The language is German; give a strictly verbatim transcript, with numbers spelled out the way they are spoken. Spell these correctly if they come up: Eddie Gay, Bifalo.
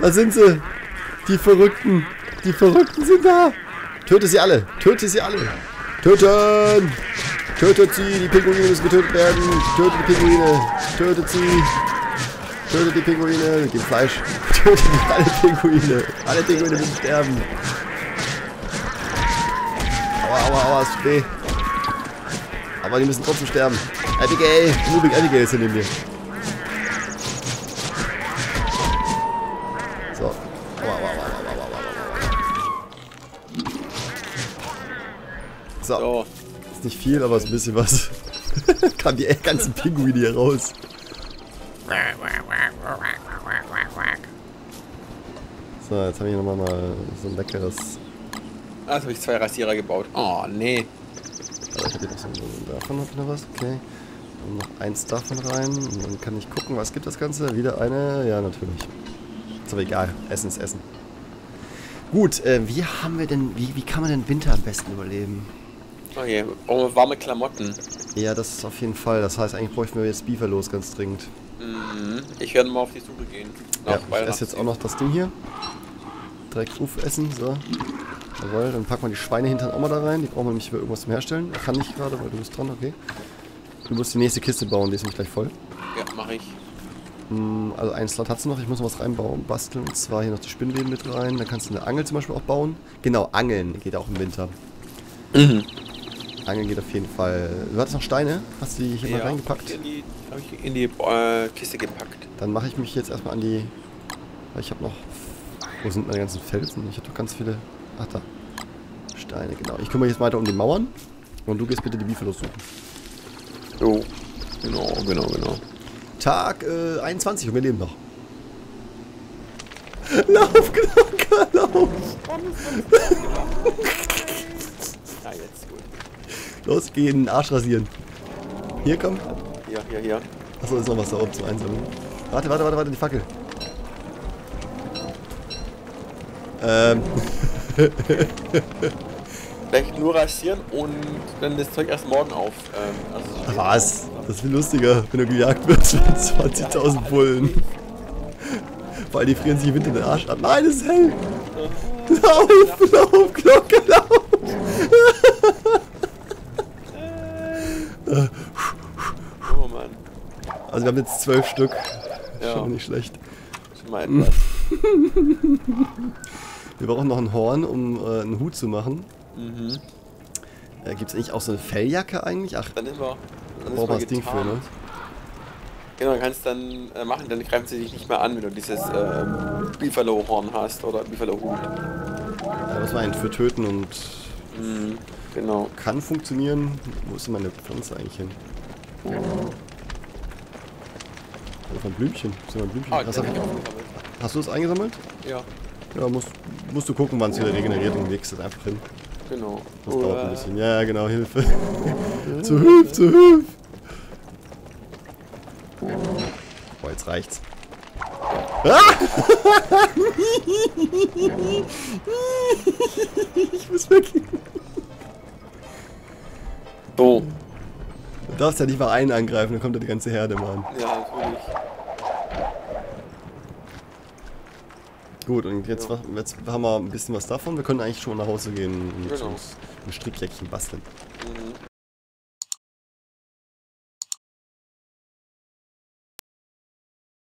Da sind sie. Die Verrückten. Die Verrückten sind da. Töte sie alle. Töte sie alle. Töten. Tötet sie. Die Pinguine müssen getötet werden. Tötet die Pinguine. Tötet sie. Tötet die Pinguine. Gib Fleisch. Tötet alle Pinguine. Alle Pinguine müssen sterben. Aua, aua, aua. Es tut weh. Aber die müssen trotzdem sterben. Eddie Gay. Nubig Eddie Gay ist hier neben mir. So. Aua, aua, aua. So. Oh. Ist nicht viel, aber ist ein bisschen was. Kamen die ganzen Pinguine hier raus. So, jetzt habe ich nochmal mal so ein leckeres. Ah, jetzt habe ich zwei Rasierer gebaut. Oh, nee. Also ich habe noch so ein, davon hab ich noch was, okay. Und noch eins davon rein. Und dann kann ich gucken, was gibt das Ganze? Wieder eine? Ja, natürlich. Ist aber egal. Essen ist Essen. Gut, äh, wie haben wir denn. Wie, wie kann man den Winter am besten überleben? Okay, oh, warme Klamotten. Ja, das ist auf jeden Fall. Das heißt, eigentlich bräuchten wir jetzt Bifalos ganz dringend. Mhm. Ich werde mal auf die Suche gehen. Ja, ich esse jetzt auch noch das Ding hier. Direkt Ruf essen, so. Jawohl, dann packen wir die Schweine hintern auch mal da rein. Die brauchen wir nämlich über irgendwas zum Herstellen. Ich kann nicht gerade, weil du bist dran, okay. Du musst die nächste Kiste bauen, die ist nämlich gleich voll. Ja, mache ich. Also einen Slot hat sie noch, ich muss noch was reinbauen, basteln, und zwar hier noch die Spinnweben mit rein, dann kannst du eine Angel zum Beispiel auch bauen. Genau, Angeln geht auch im Winter. Mhm. Angeln geht auf jeden Fall. Du hattest noch Steine, hast du die hier ja, mal reingepackt? Hab ich in die, hab ich in die äh, Kiste gepackt. Dann mache ich mich jetzt erstmal an die, weil ich habe noch, wo sind meine ganzen Felsen? Ich habe doch ganz viele, ach da, Steine, genau. Ich kümmere mich jetzt weiter um die Mauern und du gehst bitte die Bifalos suchen. Oh, genau, genau, genau. Tag äh, einundzwanzig und wir leben noch. Lauf, Knocker, lauf! Ja, jetzt gut. Los, geh in den Arsch rasieren. Hier, komm. Ja, hier, hier. Achso, ist noch was da oben zum Einsammeln. Warte, warte, warte, warte, die Fackel. Ähm. Vielleicht nur rasieren und dann das Zeug erst morgen auf. Ähm, also was? Das ist viel lustiger, wenn du gejagt wirst von zwanzigtausend Bullen. Vor allem die frieren sich im Winter den Arsch ab. Nein, es ist hell! Lauf, lauf, Glocke, lauf! Oh Mann. Also wir haben jetzt zwölf Stück. Ja. Schon mal nicht schlecht. Schon mal etwas. Wir brauchen noch ein Horn, um äh, einen Hut zu machen. Mhm. Äh, gibt's eigentlich auch so eine Felljacke eigentlich? Ach, dann ist man, dann braucht man das Ding für, ne? Genau, dann kannst du dann äh, machen, dann greifen sie dich nicht mehr an, wenn du dieses äh, Bifalo-Horn hast oder Bifalo-Hut. Da muss man einen für töten und mhm, genau. Kann funktionieren. Wo ist denn meine Pflanze eigentlich hin? Oh. Ein Blümchen. Ist ein Blümchen. Ah, hast, hab, hast du das eingesammelt? Ja. Ja, musst, musst du gucken, wann es wieder regeneriert und legst es einfach hin. Genau. Das oh, dauert ein bisschen. Ja, genau, Hilfe. Zu Hilfe, zu Hilfe. Boah, jetzt reicht's. Ah! Ich muss weggehen. Oh. Du darfst ja nicht mal einen angreifen, dann kommt ja die ganze Herde, Mann. Ja, natürlich. Gut, und jetzt, ja. jetzt haben wir ein bisschen was davon. Wir können eigentlich schon nach Hause gehen und genau. uns ein Strickjäckchen basteln. Mhm.